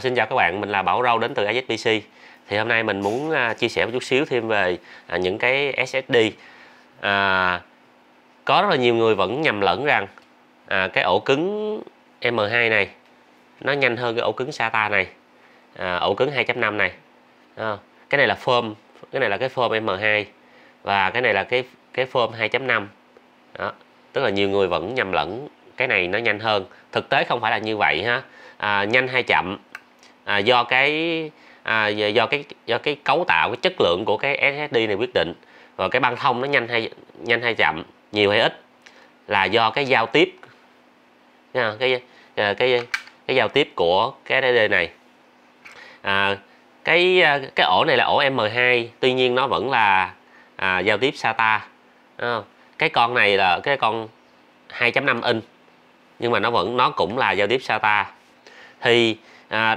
Xin chào các bạn, mình là Bảo Râu đến từ AZPC. Thì hôm nay mình muốn chia sẻ một chút xíu thêm về những cái SSD. Có rất là nhiều người vẫn nhầm lẫn rằng cái ổ cứng M2 này nó nhanh hơn cái ổ cứng SATA này, ổ cứng 2.5 này. Cái này là form, cái này là cái form M2 và cái này là cái form 2.5. Tức là nhiều người vẫn nhầm lẫn cái này nó nhanh hơn, thực tế không phải là như vậy ha. Nhanh hay chậm do cái cấu tạo, cái chất lượng của cái SSD này quyết định, và cái băng thông nó nhanh hay chậm, nhiều hay ít là do cái giao tiếp, cái giao tiếp của cái SSD này. Cái ổ này là ổ M2, tuy nhiên nó vẫn là giao tiếp SATA. Cái con này là cái con 2.5 inch nhưng mà nó cũng là giao tiếp SATA. Thì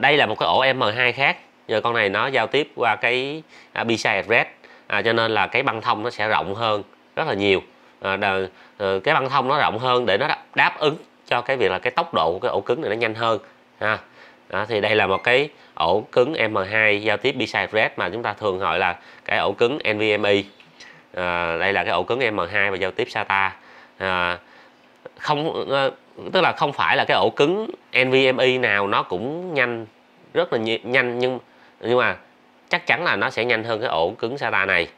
đây là một cái ổ M2 khác, giờ con này nó giao tiếp qua cái PCI address, cho nên là cái băng thông nó sẽ rộng hơn rất là nhiều. Cái băng thông nó rộng hơn để nó đáp ứng cho cái việc là cái tốc độ của cái ổ cứng này nó nhanh hơn. Thì đây là một cái ổ cứng M2 giao tiếp PCI address mà chúng ta thường gọi là cái ổ cứng NVMe. Đây là cái ổ cứng M2 và giao tiếp SATA. Tức là không phải là cái ổ cứng NVMe nào nó cũng nhanh, rất là nhanh, nhưng mà chắc chắn là nó sẽ nhanh hơn cái ổ cứng SATA này.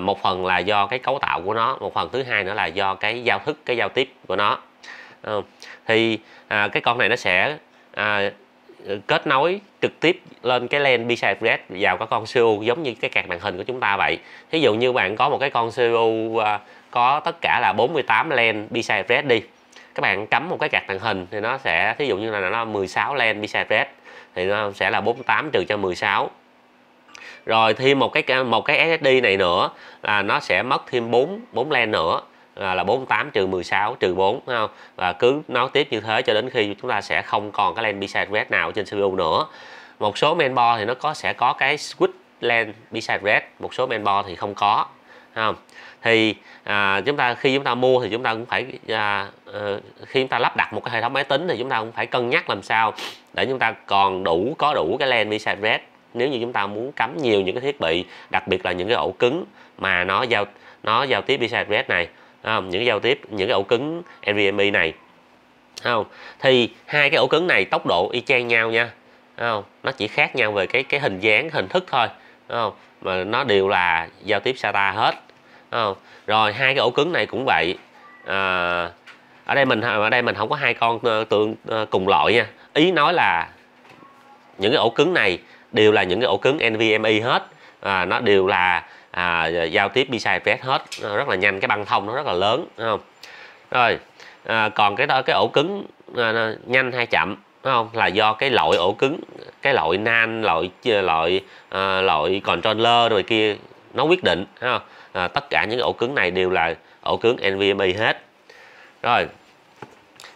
Một phần là do cái cấu tạo của nó, một phần thứ hai nữa là do cái giao thức, cái giao tiếp của nó. Cái con này nó sẽ kết nối trực tiếp lên cái LAN PCI Express vào các con CPU giống như cái card màn hình của chúng ta vậy. Thí dụ như bạn có một cái con CPU có tất cả là 48 LAN PCI Express đi. Các bạn cắm một cái card màn hình thì nó sẽ, thí dụ như là nó 16 LAN PCI Express thì nó sẽ là 48 trừ cho 16. Rồi thêm một cái SSD này nữa là nó sẽ mất thêm 4 LAN nữa, là 48 trừ 16 trừ 4, phải không? Và cứ nói tiếp như thế cho đến khi chúng ta sẽ không còn cái LAN PCI Express nào trên CPU nữa. Một số mainboard thì nó sẽ có cái switch LAN PCI Express, một số mainboard thì không có, phải không? Thì khi chúng ta mua thì chúng ta cũng phải khi chúng ta lắp đặt một cái hệ thống máy tính thì chúng ta cũng phải cân nhắc làm sao để chúng ta còn có đủ cái LAN PCI Express. Nếu như chúng ta muốn cắm nhiều những cái thiết bị, đặc biệt là những cái ổ cứng mà nó giao tiếp PCI Express này, những cái ổ cứng NVMe này, không? Thì hai cái ổ cứng này tốc độ y chang nhau nha, không? Nó chỉ khác nhau về cái hình dáng, hình thức thôi, không? Mà nó đều là giao tiếp SATA hết. Rồi hai cái ổ cứng này cũng vậy. Ở đây mình không có hai con tương cùng loại nha. Ý nói là những cái ổ cứng này đều là những cái ổ cứng NVMe hết, nó đều là giao tiếp PCI Express hết, rất là nhanh, cái băng thông nó rất là lớn, đúng không? Rồi còn cái ổ cứng nhanh hay chậm, đúng không? Là do cái loại ổ cứng, cái loại NAND, loại controller rồi kia nó quyết định, đúng không? Tất cả những ổ cứng này đều là ổ cứng NVMe hết. Rồi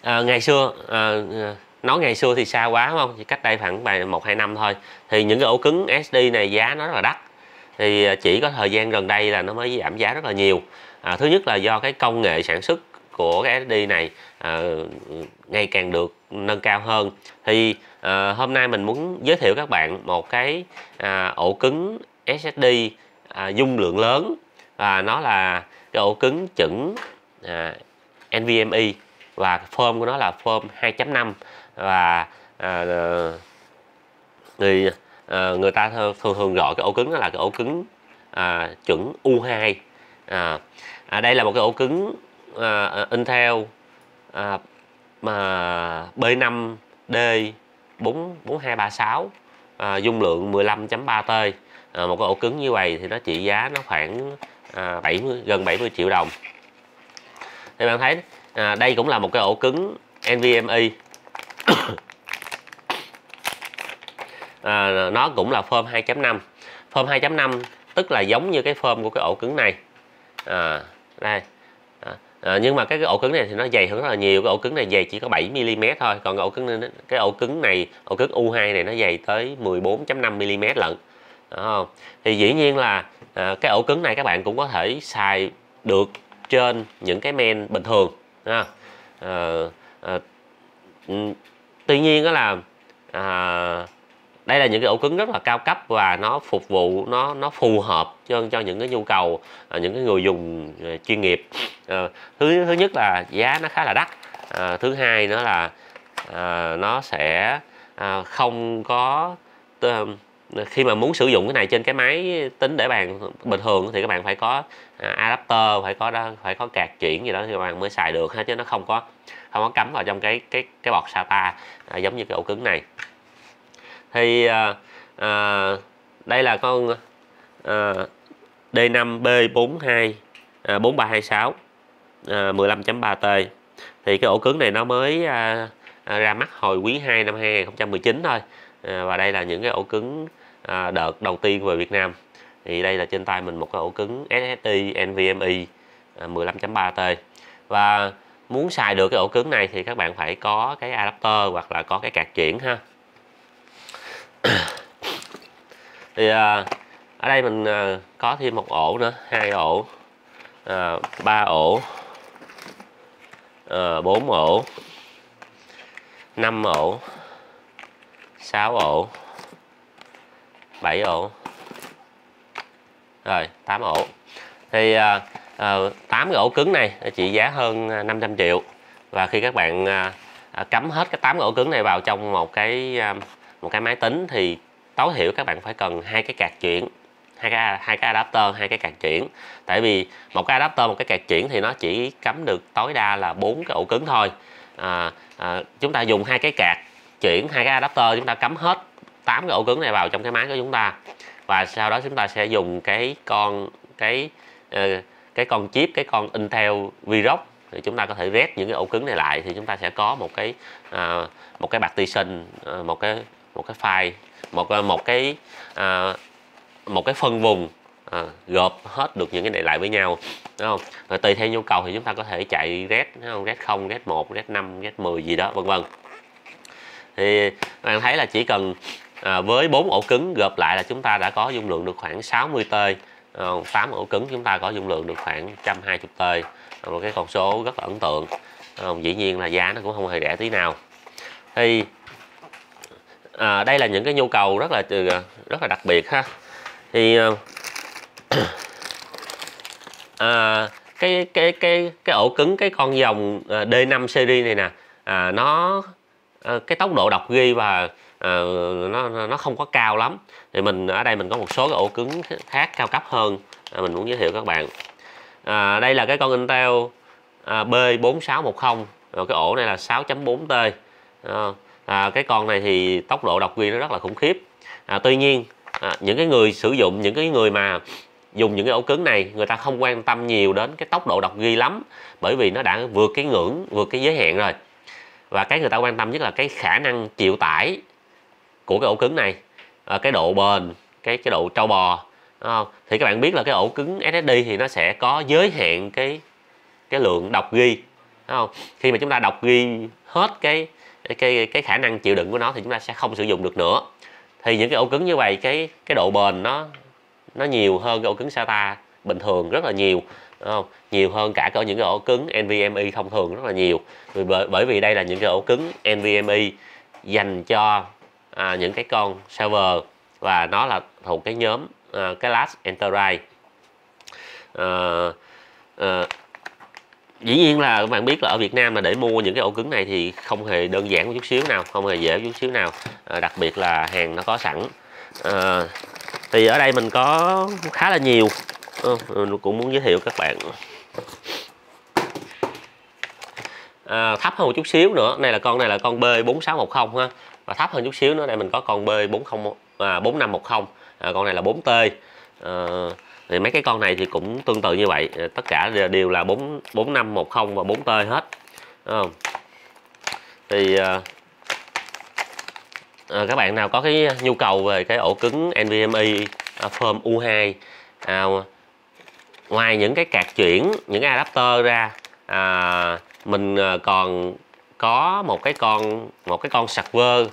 ngày xưa thì xa quá, đúng không? Chỉ cách đây khoảng 1-2 năm thôi thì những cái ổ cứng SSD này giá nó rất là đắt, thì chỉ có thời gian gần đây là nó mới giảm giá rất là nhiều. Thứ nhất là do cái công nghệ sản xuất của cái SSD này ngày càng được nâng cao hơn. Thì hôm nay mình muốn giới thiệu các bạn một cái ổ cứng SSD dung lượng lớn, và nó là cái ổ cứng chuẩn NVMe và form của nó là form 2.5, và người ta thường gọi cái ổ cứng đó là cái ổ cứng chuẩn U2. Đây là một cái ổ cứng Intel B5D4236, dung lượng 15.3T. Một cái ổ cứng như vậy thì nó trị giá nó khoảng gần 70 triệu đồng. Thì bạn thấy đây cũng là một cái ổ cứng NVMe. Nó cũng là form 2.5. Form 2.5 tức là giống như cái form của cái ổ cứng này. Đây. Nhưng mà cái ổ cứng này thì nó dày hơn rất là nhiều. Cái ổ cứng này dày chỉ có 7mm thôi. Còn cái ổ cứng này, ổ cứng U2 này nó dày tới 14.5mm lận. Thì dĩ nhiên là cái ổ cứng này các bạn cũng có thể xài được trên những cái main bình thường. Tuy nhiên đó là Đây là những cái ổ cứng rất là cao cấp và nó phục vụ, nó phù hợp cho những cái nhu cầu những cái người dùng chuyên nghiệp. Thứ nhất là giá nó khá là đắt, thứ hai nữa là nó sẽ không có, khi mà muốn sử dụng cái này trên cái máy tính để bàn bình thường thì các bạn phải có adapter, phải có card chuyển gì đó thì các bạn mới xài được ha, chứ nó không có cắm vào trong cái bọt SATA giống như cái ổ cứng này. Thì đây là con D5B424326 15.3T. Thì cái ổ cứng này nó mới ra mắt hồi quý 2 năm 2019 thôi. Và đây là những cái ổ cứng đợt đầu tiên về Việt Nam. Thì đây là trên tay mình một cái ổ cứng SSD NVMe 15.3T. Và muốn xài được cái ổ cứng này thì các bạn phải có cái adapter hoặc là có cái card chuyển ha. Thì ở đây mình có thêm một ổ nữa, hai ổ, ba ổ, bốn ổ, năm ổ, sáu ổ, bảy ổ, rồi tám ổ. Thì tám cái ổ cứng này trị giá hơn 500 triệu. Và khi các bạn cắm hết cái tám ổ cứng này vào trong một cái máy tính thì tối thiểu các bạn phải cần hai cái card chuyển, hai cái adapter, hai cái card chuyển. Tại vì một cái adapter, một cái card chuyển thì nó chỉ cắm được tối đa là 4 cái ổ cứng thôi. Chúng ta dùng hai cái card chuyển, hai cái adapter, chúng ta cắm hết 8 cái ổ cứng này vào trong cái máy của chúng ta, và sau đó chúng ta sẽ dùng cái con chip, cái con Intel Viroc thì chúng ta có thể rep những cái ổ cứng này lại, thì chúng ta sẽ có một cái partition, một cái file, một cái phân vùng gộp hết được những cái này lại với nhau, đúng không? Rồi tùy theo nhu cầu thì chúng ta có thể chạy RED, đúng không? RED 0, RED 1, RED 5, RED 10 gì đó, vân vân. Thì bạn thấy là chỉ cần với 4 ổ cứng gộp lại là chúng ta đã có dung lượng được khoảng 60T, 8 ổ cứng chúng ta có dung lượng được khoảng 120T, một cái con số rất là ấn tượng. Dĩ nhiên là giá nó cũng không hề rẻ tí nào. Thì đây là những cái nhu cầu rất là đặc biệt ha. Thì cái ổ cứng, cái con dòng D5 series này nè, cái tốc độ đọc ghi và nó không có cao lắm. Thì mình ở đây mình có một số cái ổ cứng khác cao cấp hơn mình muốn giới thiệu các bạn. Đây là cái con Intel B4610, cái ổ này là 6.4T. Cái con này thì tốc độ đọc ghi nó rất là khủng khiếp. Tuy nhiên những cái người sử dụng, những cái người mà dùng những cái ổ cứng này, người ta không quan tâm nhiều đến cái tốc độ đọc ghi lắm, bởi vì nó đã vượt cái ngưỡng, vượt cái giới hạn rồi. Và cái người ta quan tâm nhất là cái khả năng chịu tải của cái ổ cứng này, cái độ bền, cái độ trâu bò, đúng không? Thì các bạn biết là cái ổ cứng SSD thì nó sẽ có giới hạn cái lượng đọc ghi, đúng không? Khi mà chúng ta đọc ghi hết cái khả năng chịu đựng của nó thì chúng ta sẽ không sử dụng được nữa. Thì những cái ổ cứng như vậy, cái độ bền nó nhiều hơn cái ổ cứng SATA bình thường rất là nhiều, đúng không? Nhiều hơn cả có những cái ổ cứng NVMe thông thường rất là nhiều, bởi vì đây là những cái ổ cứng NVMe dành cho những cái con server, và nó là thuộc cái nhóm class Enterprise. Dĩ nhiên là các bạn biết là ở Việt Nam là để mua những cái ổ cứng này thì không hề đơn giản một chút xíu nào, không hề dễ một chút xíu nào, đặc biệt là hàng nó có sẵn. Thì ở đây mình có khá là nhiều, mình cũng muốn giới thiệu các bạn. Thấp hơn một chút xíu nữa, con B4610 ha, và thấp hơn chút xíu nữa đây mình có con B4510, con này là 4T. Thì mấy cái con này thì cũng tương tự như vậy, tất cả đều là 4510 và 4T hết. Thì các bạn nào có cái nhu cầu về cái ổ cứng NVMe firm U2, ngoài những cái card chuyển, những cái adapter ra, mình còn có một cái con server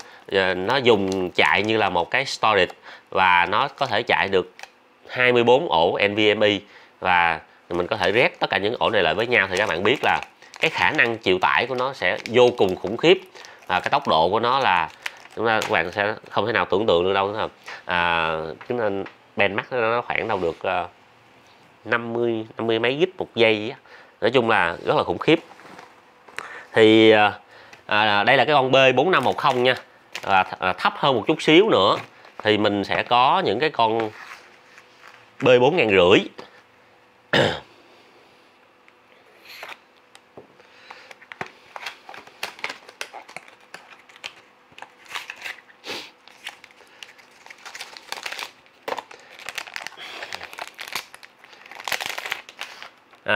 nó dùng chạy như là một cái storage, và nó có thể chạy được 24 ổ NVMe, và mình có thể rep tất cả những ổ này lại với nhau. Thì các bạn biết là cái khả năng chịu tải của nó sẽ vô cùng khủng khiếp, và cái tốc độ của nó là Chúng ta các bạn sẽ không thể nào tưởng tượng được đâu, đúng không? Cho nên band mắt nó khoảng đâu được 50 mấy gig một giây á. Nói chung là rất là khủng khiếp. Thì đây là cái con B4510 nha, thấp hơn một chút xíu nữa thì mình sẽ có những cái con B4500.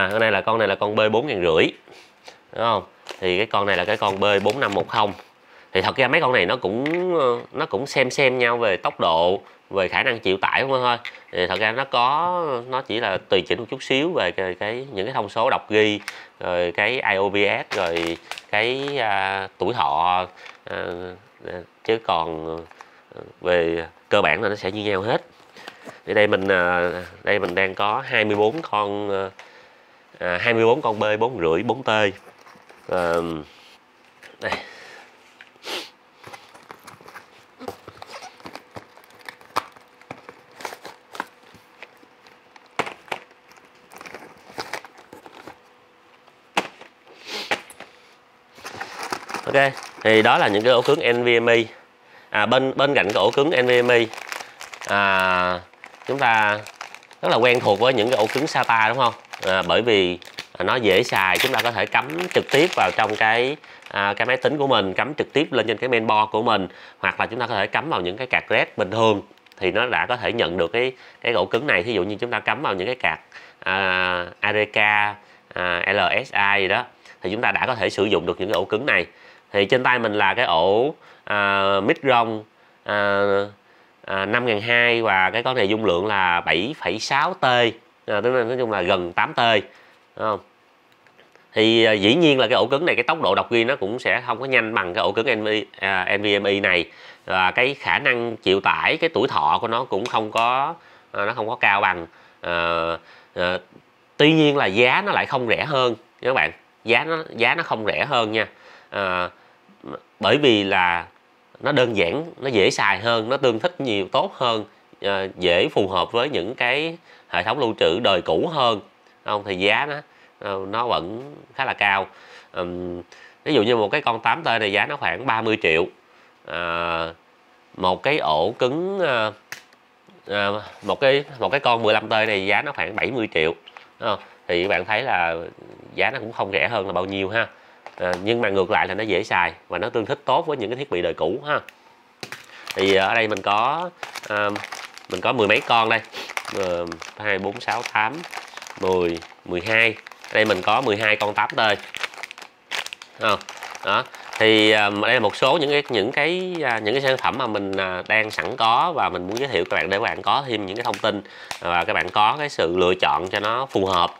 Con này là con B4500, đúng không? Thì cái con này là cái con B4510. Thì thật ra mấy con này nó cũng xem nhau về tốc độ, về khả năng chịu tải, đúng không thôi? Thì thật ra nó chỉ là tùy chỉnh một chút xíu về những cái thông số đọc ghi, rồi cái IOPS, rồi cái tuổi thọ, chứ còn về cơ bản là nó sẽ như nhau hết. Thì đây mình đang có 24 con B4510 4T. Đây. Ok, thì đó là những cái ổ cứng NVMe. Bên cạnh cái ổ cứng NVMe, chúng ta rất là quen thuộc với những cái ổ cứng SATA, đúng không? Bởi vì nó dễ xài, chúng ta có thể cắm trực tiếp vào trong cái máy tính của mình, cắm trực tiếp lên trên cái mainboard của mình, hoặc là chúng ta có thể cắm vào những cái card RAID bình thường thì nó đã có thể nhận được cái ổ cứng này. Thí dụ như chúng ta cắm vào những cái card Areca, LSI gì đó thì chúng ta đã có thể sử dụng được những cái ổ cứng này. Thì trên tay mình là cái ổ Micron 5200 và cái con này dung lượng là 7,6T. Nói chung là gần 8T, đúng không? Thì dĩ nhiên là cái ổ cứng này cái tốc độ đọc ghi nó cũng sẽ không có nhanh bằng cái ổ cứng NVMe này, và cái khả năng chịu tải, cái tuổi thọ của nó cũng không có cao bằng. Tuy nhiên là giá nó lại không rẻ hơn các bạn, giá nó không rẻ hơn nha. Bởi vì là nó đơn giản, nó dễ xài hơn, nó tương thích nhiều tốt hơn, dễ phù hợp với những cái hệ thống lưu trữ đời cũ hơn, không? Thì giá nó vẫn khá là cao. Ví dụ như một cái con 8T này giá nó khoảng 30 triệu. Một cái ổ cứng một cái con 15T này giá nó khoảng 70 triệu. Thì các bạn thấy là giá nó cũng không rẻ hơn là bao nhiêu ha. Nhưng mà ngược lại là nó dễ xài và nó tương thích tốt với những cái thiết bị đời cũ ha. Thì ở đây mình có mười mấy con đây. 2, 4, 6, 8, 10, 12. Ở đây mình có 12 con 8T. Đó. Thì đây là một số những cái sản phẩm mà mình đang sẵn có và mình muốn giới thiệu các bạn để các bạn có thêm những cái thông tin và các bạn có cái sự lựa chọn cho nó phù hợp.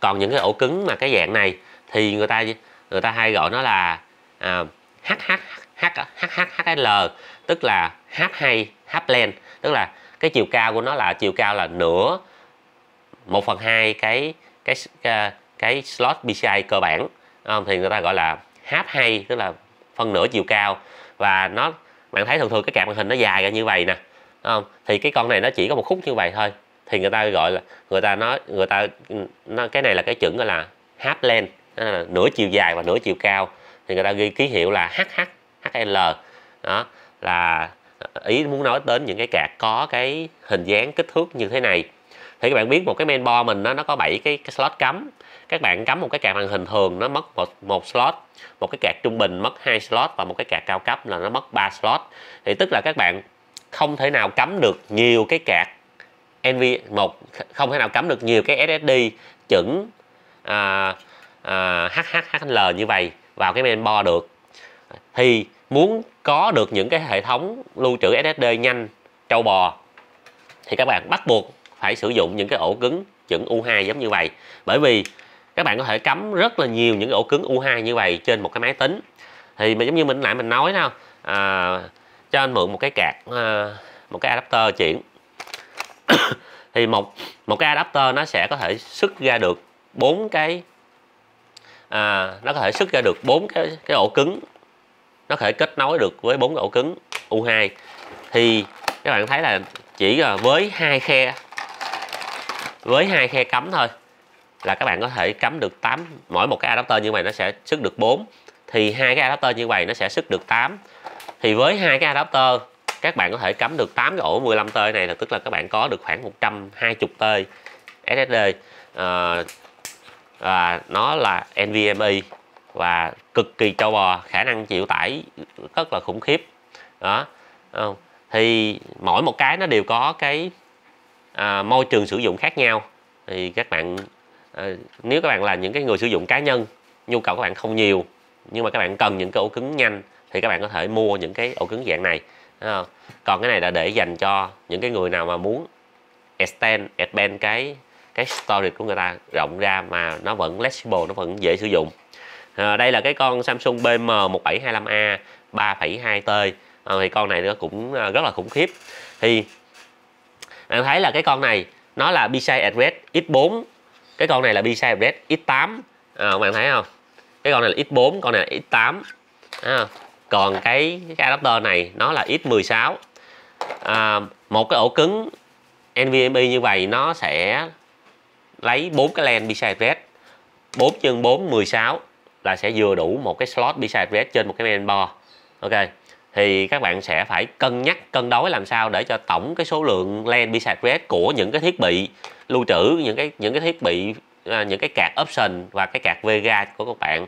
Còn những cái ổ cứng mà cái dạng này thì người ta hay gọi nó là HHL, tức là H2 H-plane, tức là cái chiều cao của nó là nửa 1/2 cái slot PCI cơ bản, thì người ta gọi là H2, tức là phân nửa chiều cao. Và nó, bạn thấy thường thường cái card màn hình nó dài ra như vậy nè, thì cái con này nó chỉ có một khúc như vậy thôi, thì người ta gọi là cái này là cái chuẩn gọi là H-plane, nửa chiều dài và nửa chiều cao, thì người ta ghi ký hiệu là HHL. Đó là ý muốn nói đến những cái card có cái hình dáng kích thước như thế này. Thì các bạn biết một cái mainboard mình nó có 7 cái slot cắm. Các bạn cắm một cái card màn hình thường nó mất một slot, một cái card trung bình mất 2 slot và một cái card cao cấp là nó mất 3 slot. Thì tức là các bạn không thể nào cắm được nhiều cái card không thể nào cắm được nhiều cái SSD chuẩn HHL như vậy vào cái mainboard được. Thì muốn có được những cái hệ thống lưu trữ SSD nhanh trâu bò thì các bạn bắt buộc phải sử dụng những cái ổ cứng chuẩn U2 giống như vậy. Bởi vì các bạn có thể cắm rất là nhiều những ổ cứng U2 như vậy trên một cái máy tính. Thì giống như mình nói nào, cho anh mượn một cái card, một cái adapter chuyển. Thì một cái adapter nó sẽ có thể xuất ra được 4 cái ổ cứng nó có thể kết nối được với 4 ổ cứng U2. Thì các bạn thấy là chỉ với hai khe cắm thôi là các bạn có thể cắm được 8, mỗi một cái adapter như vậy nó sẽ sức được 4, thì hai cái adapter như vậy nó sẽ sức được 8. Thì với hai cái adapter các bạn có thể cắm được 8 cái ổ 15T này, là tức là các bạn có được khoảng 120T SSD. Nó là NVMe và cực kỳ trâu bò, khả năng chịu tải rất là khủng khiếp đó. Thì mỗi một cái nó đều có cái môi trường sử dụng khác nhau. Thì các bạn nếu các bạn là những cái người sử dụng cá nhân, nhu cầu các bạn không nhiều nhưng mà các bạn cần những cái ổ cứng nhanh thì các bạn có thể mua những cái ổ cứng dạng này. Còn cái này là để dành cho những cái người nào mà muốn expand cái storage của người ta rộng ra mà nó vẫn flexible, nó vẫn dễ sử dụng. Đây là cái con Samsung BM1725A 3.2T. Thì con này nó cũng rất là khủng khiếp. Thì em thấy là cái con này nó là PCI address X4, cái con này là PCI address X8. Bạn thấy không? Cái con này là X4, con này là X8. Còn cái adapter này nó là X16. Một cái ổ cứng NVMe như vậy nó sẽ lấy 4 cái LAN PCI address 4x4 16, là sẽ vừa đủ một cái slot PCI address trên một cái mainboard. Ok, thì các bạn sẽ phải cân nhắc cân đối làm sao để cho tổng cái số lượng LAN PCI address của những cái thiết bị lưu trữ, những cái thiết bị, những cái card option và cái card Vega của các bạn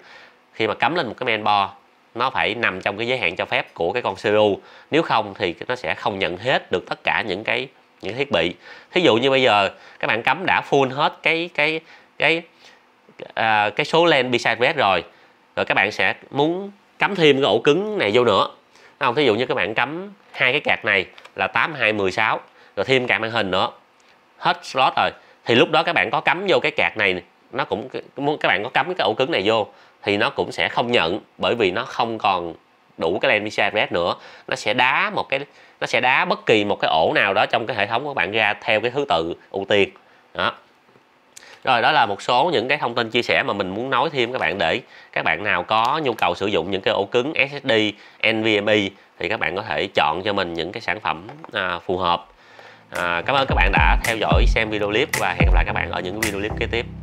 khi mà cắm lên một cái mainboard nó phải nằm trong cái giới hạn cho phép của cái con CPU. Nếu không thì nó sẽ không nhận hết được tất cả những thiết bị. Thí dụ như bây giờ các bạn cắm đã full hết cái số LAN PCI address rồi, rồi các bạn sẽ muốn cắm thêm cái ổ cứng này vô nữa. Không, thí dụ như các bạn cắm hai cái card này là 8, 2, 16, rồi thêm card màn hình nữa, hết slot rồi. Thì lúc đó các bạn có cắm vô cái card này, nó cũng các bạn có cắm cái ổ cứng này vô thì nó cũng sẽ không nhận, bởi vì nó không còn đủ cái LAN PCI address nữa. Nó sẽ đá bất kỳ một cái ổ nào đó trong cái hệ thống của bạn ra theo cái thứ tự ưu tiên đó. Rồi, đó là một số những cái thông tin chia sẻ mà mình muốn nói thêm các bạn, để các bạn nào có nhu cầu sử dụng những cái ổ cứng SSD NVMe thì các bạn có thể chọn cho mình những cái sản phẩm phù hợp. Cảm ơn các bạn đã theo dõi xem video clip và hẹn gặp lại các bạn ở những video clip kế tiếp.